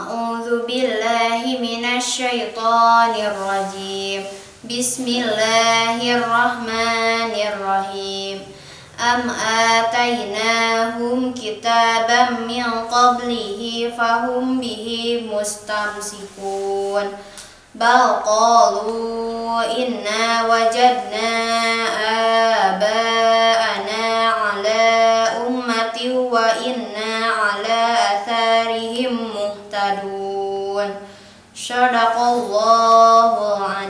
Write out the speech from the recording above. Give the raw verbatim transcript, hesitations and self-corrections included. أعوذ بالله من الشيطان الرجيم بسم الله الرحمن الرحيم أم آتيناهم كتابا من قبله فهم به مستمسكون بل قالوا إنا وجدنا آباءنا على أمة وإنا على أثارهم مهتدون صدق الله العظيم.